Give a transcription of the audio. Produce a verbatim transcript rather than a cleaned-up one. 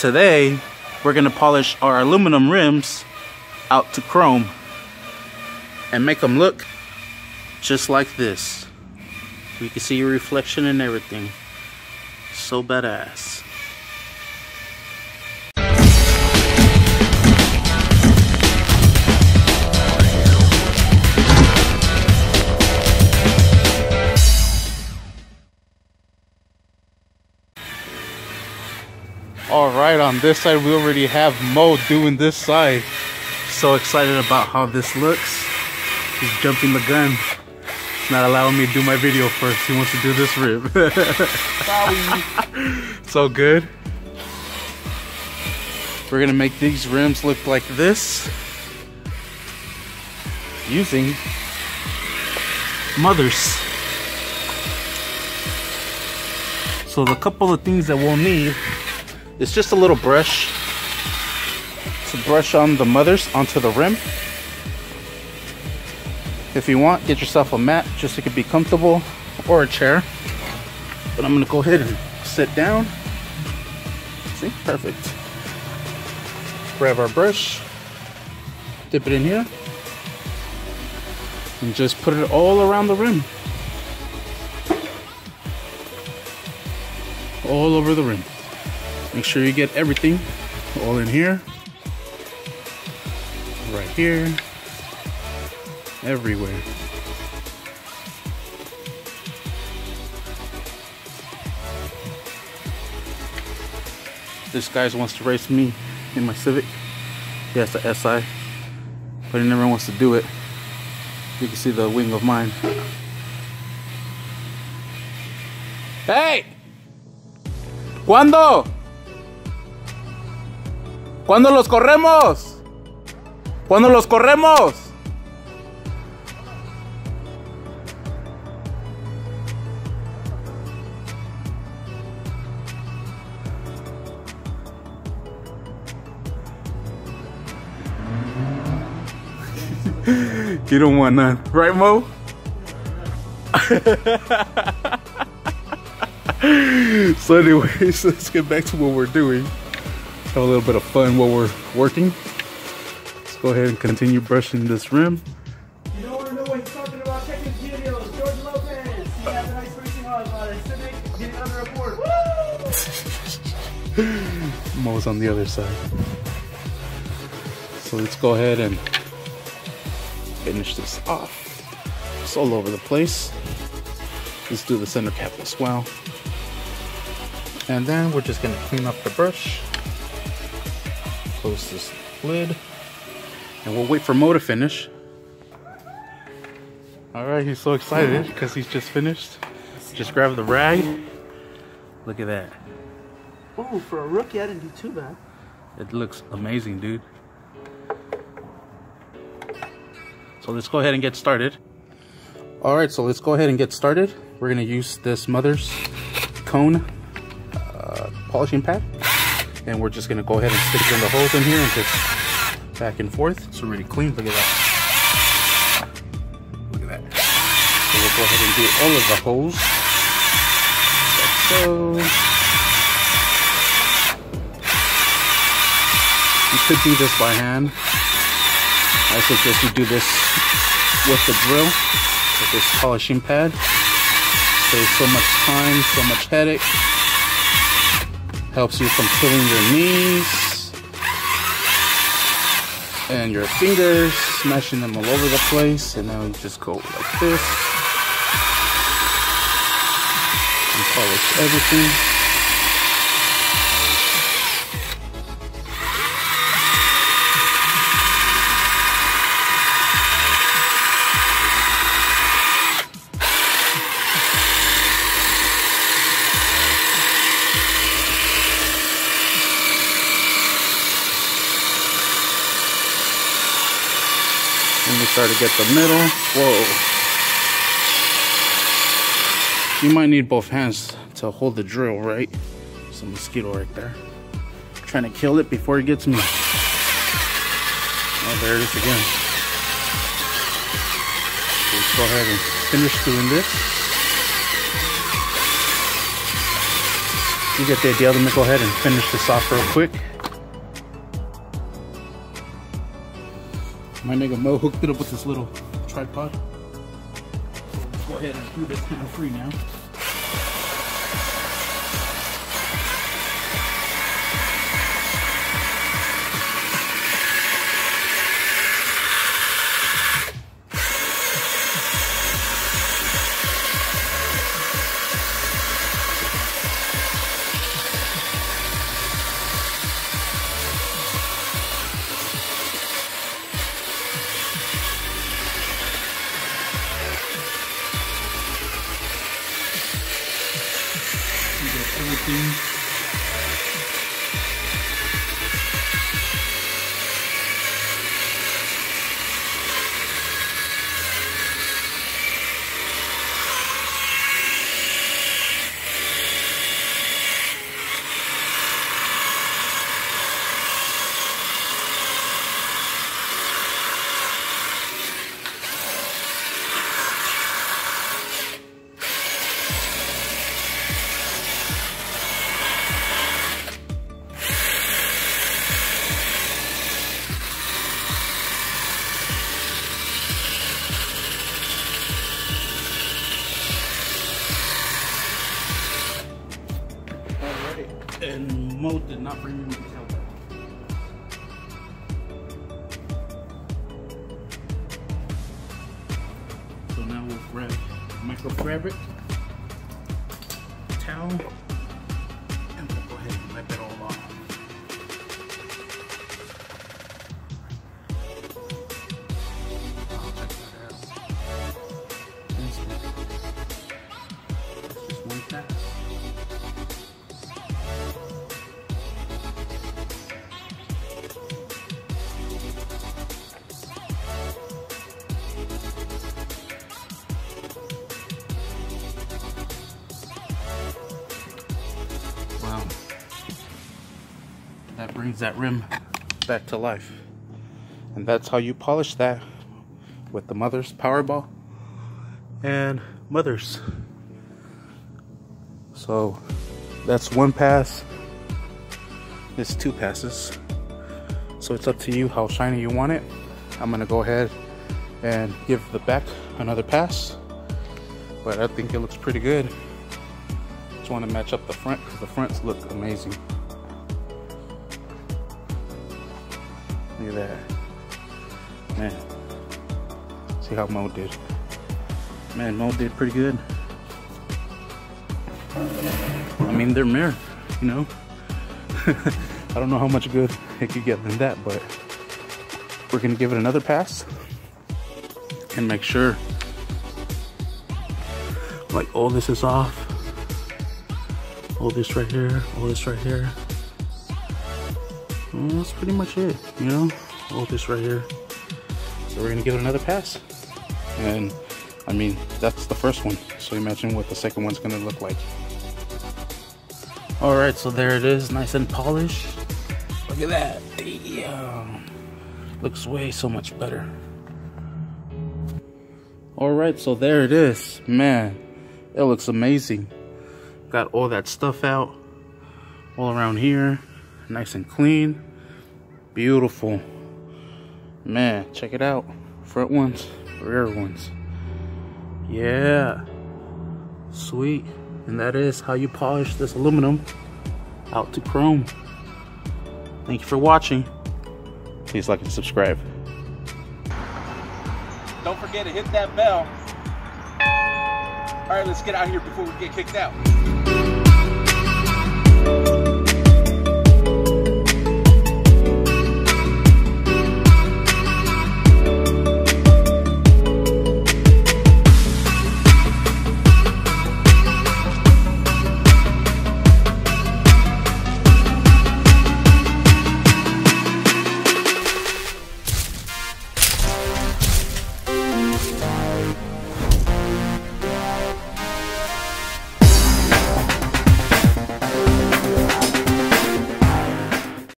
Today, we're gonna polish our aluminum rims out to chrome and make them look just like this. You can see your reflection and everything. So badass. All right, on this side, we already have Mo doing this side. So excited about how this looks. He's jumping the gun. He's not allowing me to do my video first. He wants to do this rib. So good. We're gonna make these rims look like this using Mothers. So the couple of things that we'll need, it's just a little brush to brush on the Mothers onto the rim. If you want, get yourself a mat just so it could be comfortable, or a chair. But I'm gonna go ahead and sit down. See, perfect. Grab our brush, dip it in here, and just put it all around the rim. All over the rim. Make sure you get everything all in here, right here, everywhere. This guy wants to race me in my Civic. He has the S I, but he never wants to do it. You can see the wing of mine. Hey! ¿Cuándo? ¿Cuándo los corremos? ¿Cuándo los corremos? You don't want none, right, Mo? So anyways, let's get back to what we're doing. Have a little bit of fun while we're working. Let's go ahead and continue brushing this rim. You don't want to know what he's talking about? Check his videos. George Lopez. He has a nice racing on about a Civic. Get another report. Woo! Mo's on the other side. So let's go ahead and finish this off. It's all over the place. Let's do the center cap as well. And then we're just going to clean up the brush. Close this lid, and we'll wait for Mo to finish. All right, he's so excited because he's just finished. Just grab the rag. Look at that. Oh, for a rookie, I didn't do too bad. It looks amazing, dude. So let's go ahead and get started. All right, so let's go ahead and get started. We're gonna use this Mothers cone uh, polishing pad. And we're just gonna go ahead and stick it in the holes in here and just back and forth. It's already clean, look at that. Look at that. So we'll go ahead and do all of the holes. Like so. You could do this by hand. I suggest you do this with the drill, with this polishing pad. Saves so much time, so much headache. Helps you from killing your knees and your fingers, smashing them all over the place. And now you just go like this and polish everything. And we start to get the middle. Whoa. You might need both hands to hold the drill, right? There's a mosquito right there. I'm trying to kill it before it gets me. Oh, there it is again. Let's go ahead and finish doing this. you get the idea. Let me go ahead and finish this off real quick. My nigga Mo hooked it up with this little tripod. Let's go ahead and do this kind of free now. And Mo did not bring me to tell that. So now we'll grab microfabric, towel, and we'll go ahead and wipe it all off. I'll check that out. Just one pass. That brings that rim back to life. And that's how you polish that with the Mothers Powerball and Mothers. So that's one pass. It's two passes. So it's up to you how shiny you want it. I'm gonna go ahead and give the back another pass, but I think it looks pretty good. Just want to match up the front because the fronts look amazing. Look at that. Man. See how Mo did. Man, Mo did pretty good. I mean, they're mirror, you know? I don't know how much good it could get than that, but we're gonna give it another pass and make sure like all this is off. All this right here, all this right here. Well, that's pretty much it, you know, all this right here. So we're gonna give it another pass, and I mean, that's the first one, so imagine what the second one's gonna look like. All right, so there it is, nice and polished. Look at that. Damn, looks way so much better. All right, so there it is. Man, it looks amazing. Got all that stuff out all around here, nice and clean. Beautiful. Man, check it out. Front ones, rear ones. Yeah. Sweet. And that is how you polish this aluminum out to chrome. Thank you for watching. Please like and subscribe. Don't forget to hit that bell. All right, let's get out of here before we get kicked out.